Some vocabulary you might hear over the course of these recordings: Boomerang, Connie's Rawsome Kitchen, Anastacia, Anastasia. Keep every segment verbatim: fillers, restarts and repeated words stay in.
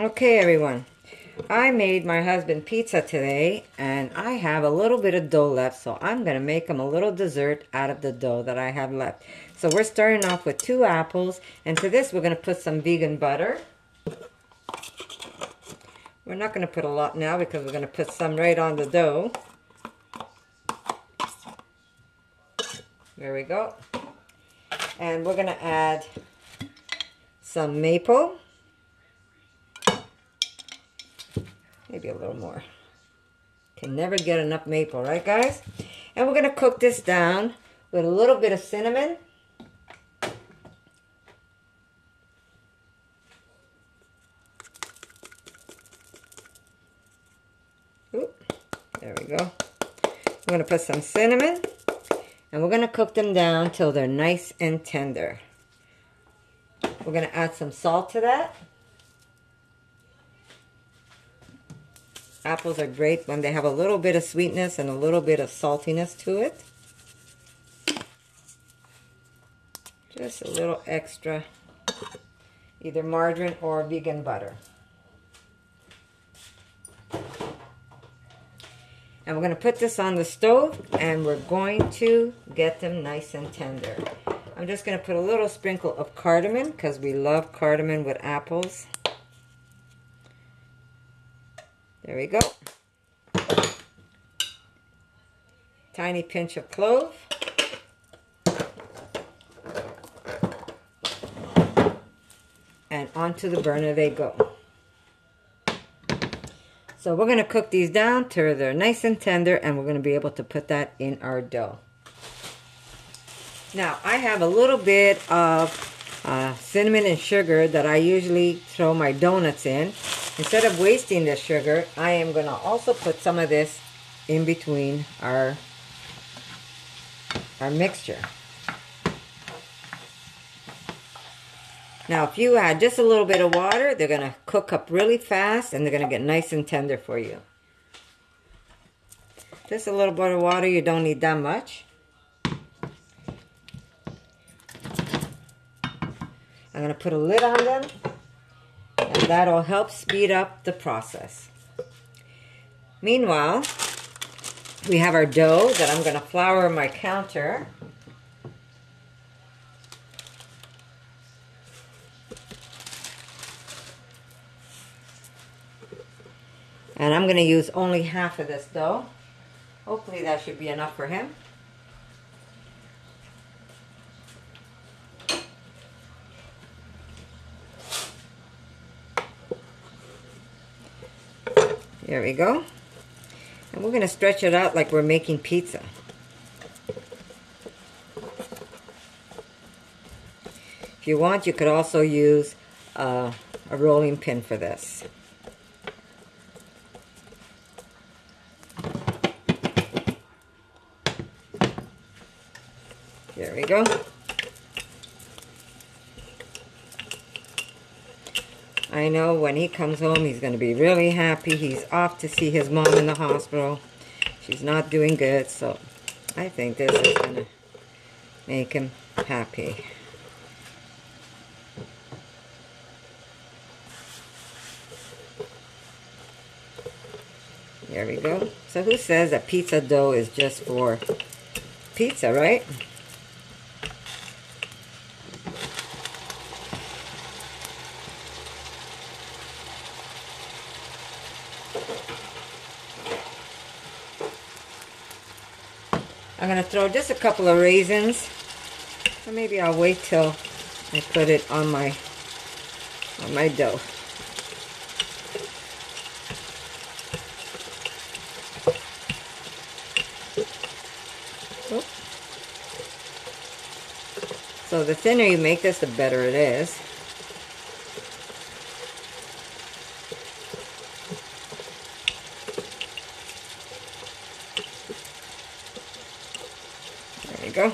Okay everyone, I made my husband pizza today and I have a little bit of dough left, so I'm going to make him a little dessert out of the dough that I have left. So we're starting off with two apples, and to this we're going to put some vegan butter. We're not going to put a lot now because we're going to put some right on the dough. There we go. And we're going to add some maple. Maybe a little more. Can never get enough maple, right guys? And we're going to cook this down with a little bit of cinnamon. Oop, there we go. We're going to put some cinnamon. And we're going to cook them down till they're nice and tender. We're going to add some salt to that. Apples are great when they have a little bit of sweetness and a little bit of saltiness to it. Just a little extra, either margarine or vegan butter. And we're going to put this on the stove and we're going to get them nice and tender. I'm just going to put a little sprinkle of cardamom because we love cardamom with apples. There we go. Tiny pinch of clove. And onto the burner they go. So we're going to cook these down till they're nice and tender, and we're going to be able to put that in our dough. Now I have a little bit of uh, cinnamon and sugar that I usually throw my donuts in. Instead of wasting the sugar, I am going to also put some of this in between our, our mixture. Now, if you add just a little bit of water, they're going to cook up really fast and they're going to get nice and tender for you. Just a little bit of water, you don't need that much. I'm going to put a lid on them. And that'll help speed up the process. Meanwhile, we have our dough that I'm going to flour my counter. And I'm going to use only half of this dough. Hopefully that should be enough for him. There we go. And we're going to stretch it out like we're making pizza. If you want, you could also use uh, a rolling pin for this. There we go. I know when he comes home, he's going to be really happy. He's off to see his mom in the hospital. She's not doing good, so I think this is going to make him happy. There we go. So who says that pizza dough is just for pizza, right? I'm going to throw just a couple of raisins, or maybe I'll wait till I put it on my on my dough. Oops. So the thinner you make this, the better it is. Go.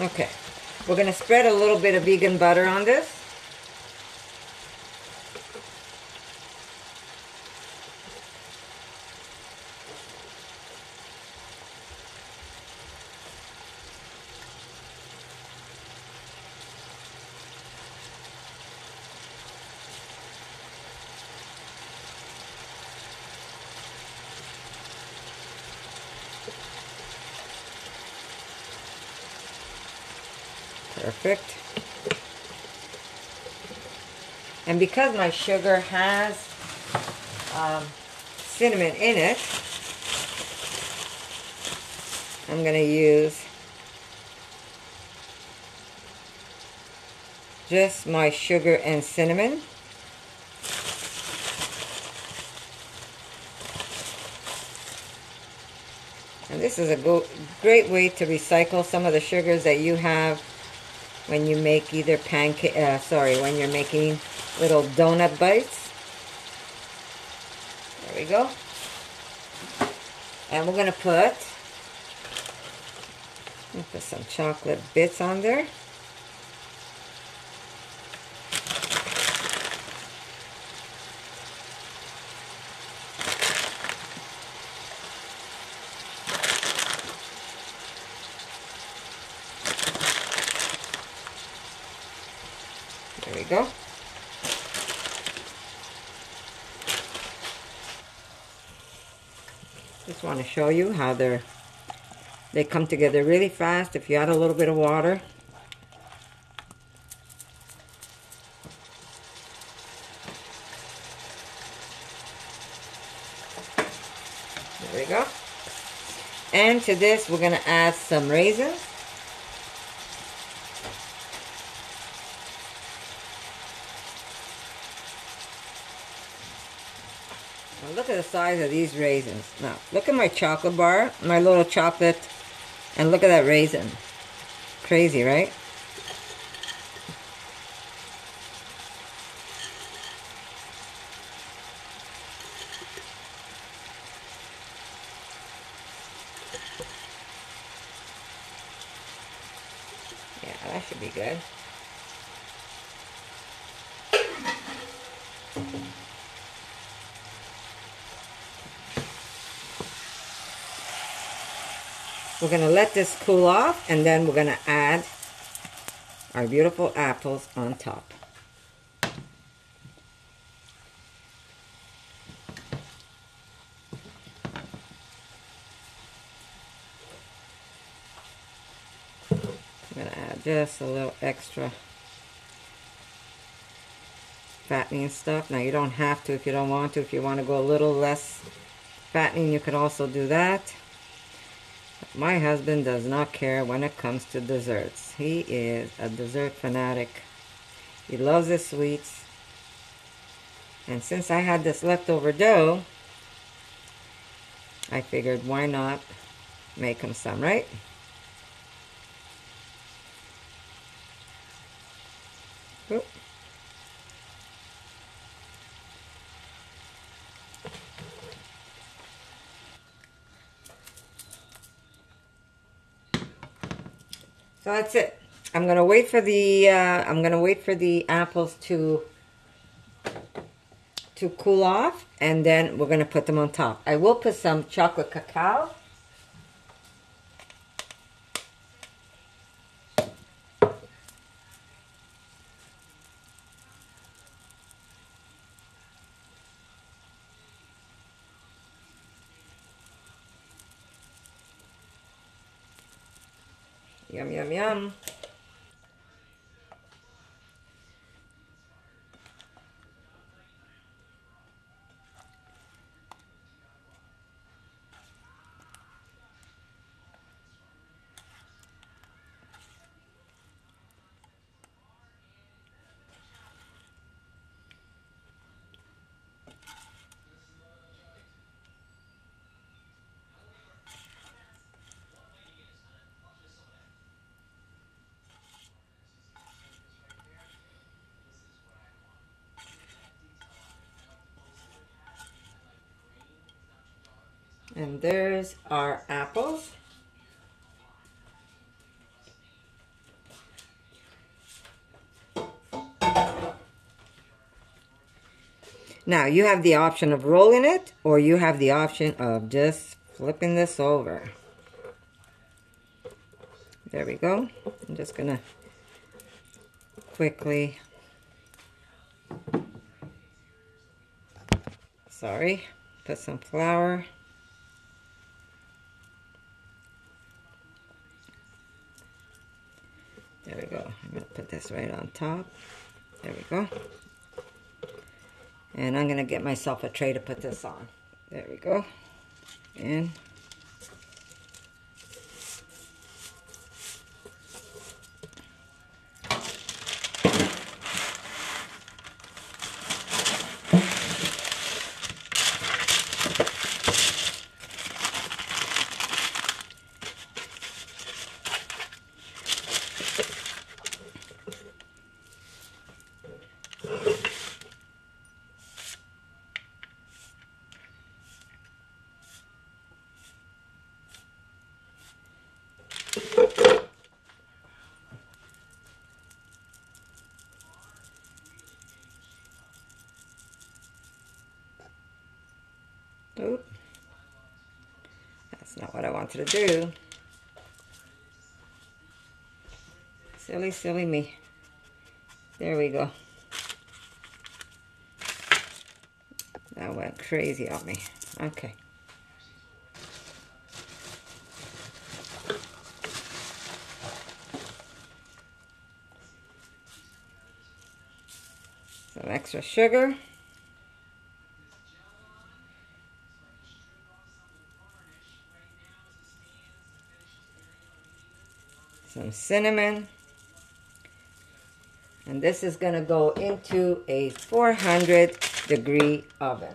Okay, We're going to spread a little bit of vegan butter on this. Perfect. And because my sugar has um, cinnamon in it, I'm going to use just my sugar and cinnamon. And this is a great way to recycle some of the sugars that you have when you make either pancake, uh, sorry, when you're making little donut bites. There we go. And we're going to put, put some chocolate bits on there. There we go. Just want to show you how they're they come together really fast if you add a little bit of water. There we go. And to this we're going to add some raisins. Look at the size of these raisins. Now, look at my chocolate bar, my little chocolate, and look at that raisin. Crazy, right? Yeah, that should be good. We're going to let this cool off, and then we're going to add our beautiful apples on top. I'm going to add just a little extra fattening stuff. Now, you don't have to if you don't want to. If you want to go a little less fattening, you could also do that. My husband does not care when it comes to desserts. He is a dessert fanatic. He loves his sweets. And since I had this leftover dough, I figured why not make him some, right? Oop. So that's it. I'm gonna wait for the uh, I'm gonna wait for the apples to to cool off, and then we're gonna put them on top. I will put some chocolate cacao. Yum, yum, yum. And there's our apples. Now, you have the option of rolling it, or you have the option of just flipping this over. There we go. I'm just going to quickly... Sorry. Put some flour. There we go. I'm going to put this right on top. There we go. And I'm going to get myself a tray to put this on. There we go. And Oop. That's not what I wanted to do. Silly, silly me. There we go. That went crazy on me. Okay. Some extra sugar. Some cinnamon, and this is going to go into a four hundred degree oven.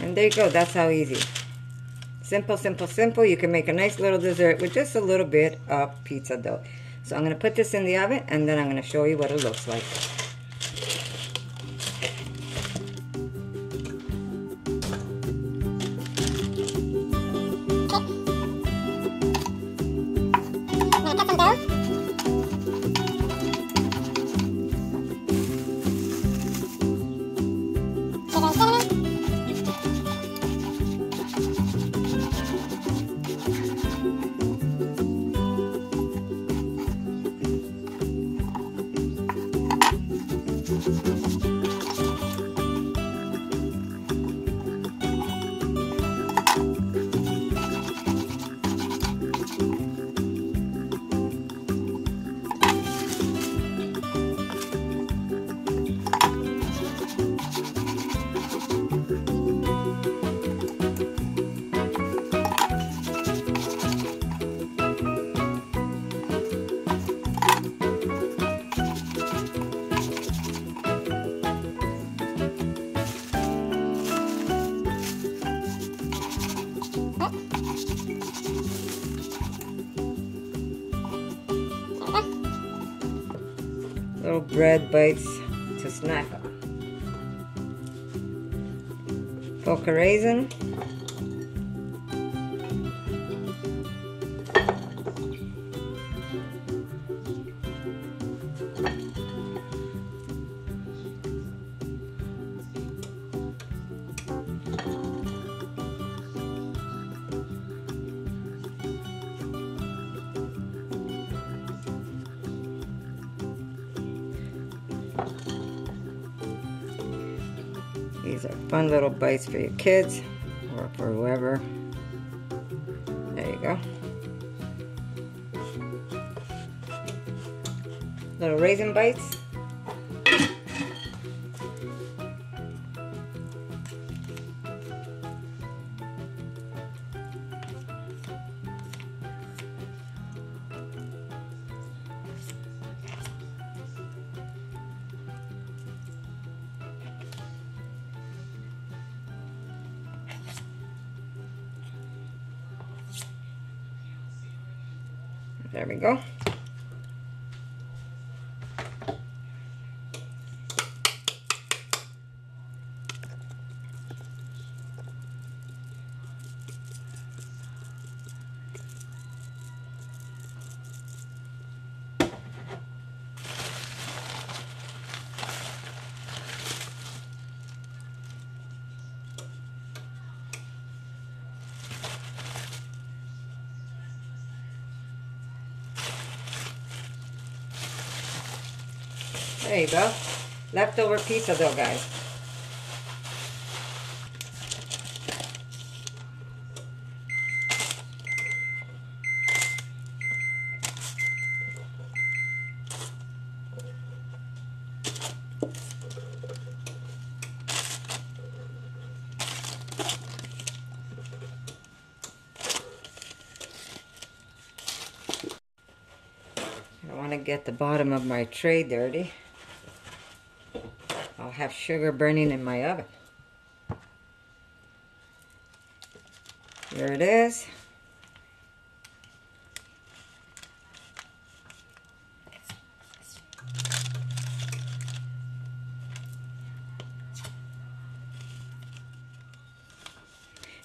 And there you go, that's how easy. Simple, simple, simple. You can make a nice little dessert with just a little bit of pizza dough. So I'm going to put this in the oven, and then I'm going to show you what it looks like. Little bread bites to snack on. Poke a raisin. These are fun little bites for your kids or for whoever. There you go. Little raisin bites. There we go. There you go. Leftover pizza dough, guys. Get the bottom of my tray dirty. I'll have sugar burning in my oven. Here it is.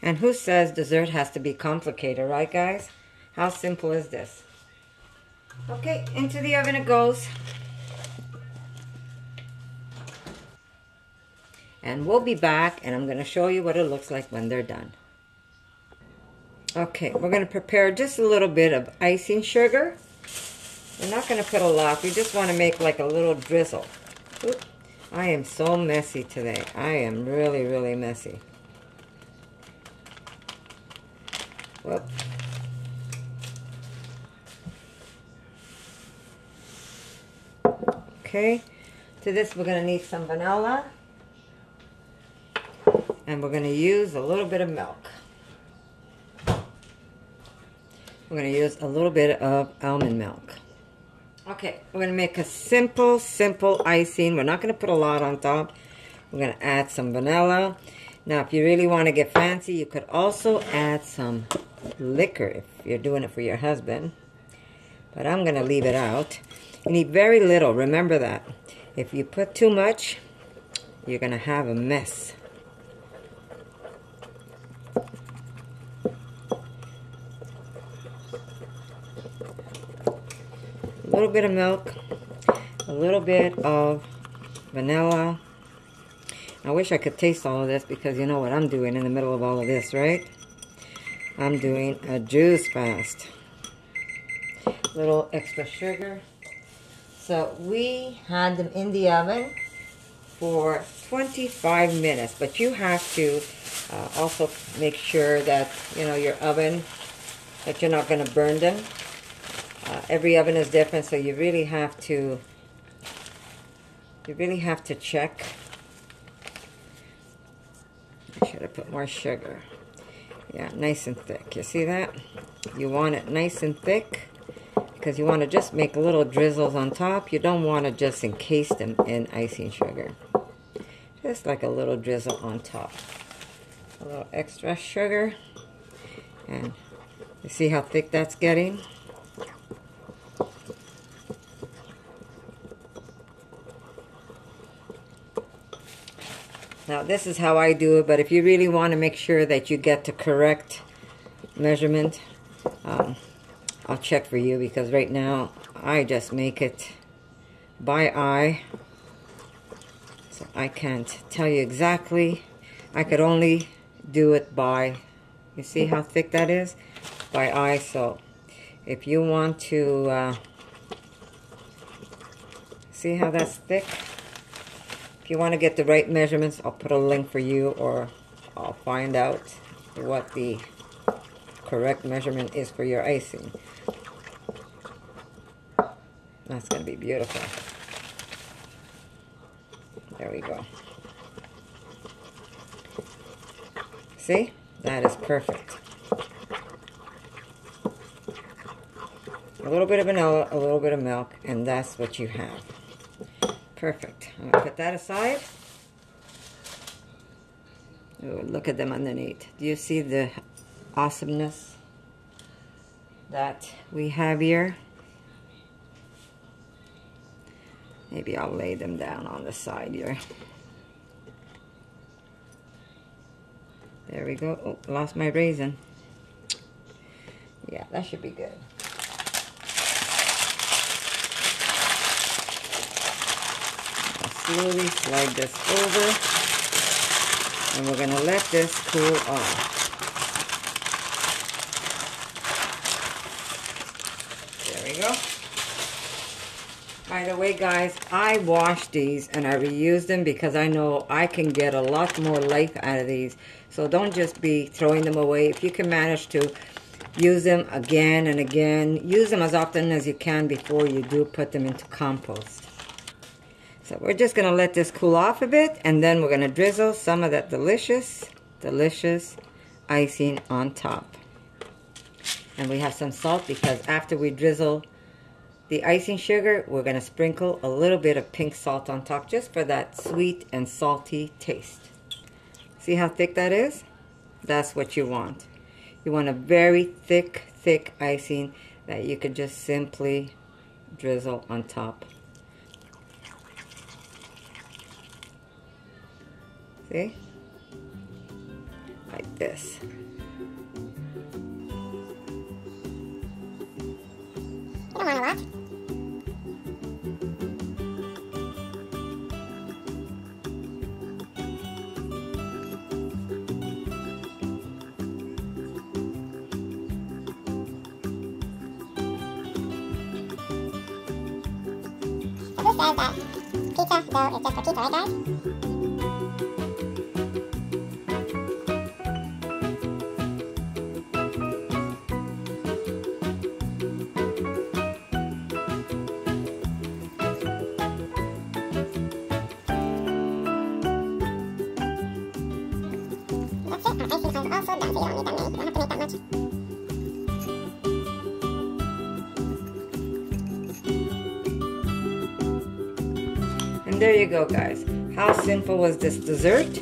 And who says dessert has to be complicated, right guys? How simple is this? Okay, into the oven it goes. And we'll be back and I'm going to show you what it looks like when they're done. Okay, we're going to prepare just a little bit of icing sugar. We're not going to put a lot. We just want to make like a little drizzle. Oop, I am so messy today. I am really, really messy. Whoop. Okay, to this we're going to need some vanilla, and we're going to use a little bit of milk. We're going to use a little bit of almond milk. Okay, we're going to make a simple, simple icing. We're not going to put a lot on top. We're going to add some vanilla. Now, if you really want to get fancy, you could also add some liquor if you're doing it for your husband. But I'm going to leave it out. You need very little, remember that. If you put too much, you're going to have a mess. A little bit of milk, a little bit of vanilla. I wish I could taste all of this because you know what I'm doing in the middle of all of this, right? I'm doing a juice fast. A little extra sugar. So we had them in the oven for twenty-five minutes, but you have to uh, also make sure that, you know, your oven, that you're not going to burn them. Uh, every oven is different, so you really have to, you really have to check. I should have put more sugar. Yeah, nice and thick. You see that? You want it nice and thick, because you want to just make little drizzles on top. You don't want to just encase them in icing sugar. Just like a little drizzle on top. A little extra sugar. And you see how thick that's getting? Now this is how I do it, but if you really want to make sure that you get the correct measurement, um, I'll check for you, because right now I just make it by eye, so I can't tell you exactly. I could only do it by, you see how thick that is? By eye. So if you want to uh, see how that's thick, if you want to get the right measurements, I'll put a link for you, or I'll find out what the correct measurement is for your icing. That's going to be beautiful. There we go. See? That is perfect. A little bit of vanilla, a little bit of milk, and that's what you have. Perfect. I'm going to put that aside. Ooh, look at them underneath. Do you see the awesomeness that we have here? Maybe I'll lay them down on the side here. There we go. Oh, lost my raisin. Yeah, that should be good. I'll slowly slide this over, and we're going to let this cool off. By the way, guys, I wash these and I reuse them because I know I can get a lot more life out of these. So don't just be throwing them away. If you can manage to use them again and again, use them as often as you can before you do put them into compost. So we're just going to let this cool off a bit, and then we're going to drizzle some of that delicious, delicious icing on top. And we have some salt because after we drizzle the icing sugar, we're going to sprinkle a little bit of pink salt on top just for that sweet and salty taste. See how thick that is? That's what you want. You want a very thick, thick icing that you could just simply drizzle on top. See? Like this. You don't want to watch? Says that pizza dough is just for pizza, right guys? That's it, our icing is also done, so you don't need that many, you don't have to make that much. There you go, guys. How simple was this dessert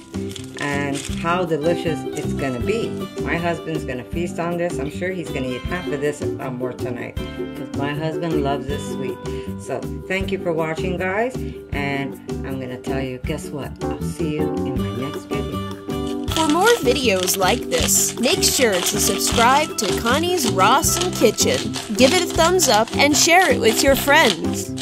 and how delicious it's going to be. My husband's going to feast on this. I'm sure he's going to eat half of this if I'm more tonight because my husband loves this sweet. So thank you for watching, guys, and I'm going to tell you, guess what? I'll see you in my next video. For more videos like this, make sure to subscribe to Connie's Rawsome Kitchen. Give it a thumbs up and share it with your friends.